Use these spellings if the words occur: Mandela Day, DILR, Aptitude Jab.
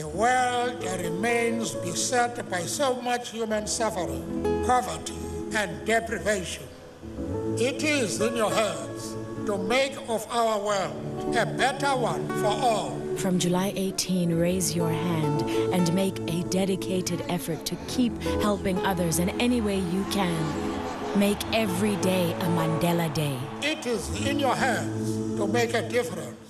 a world that remains beset by so much human suffering, poverty, and deprivation. It is in your hands to make of our world a better one for all. From July 18, raise your hand and make a dedicated effort to keep helping others in any way you can. Make every day a Mandela Day. It is in your hands to make a difference.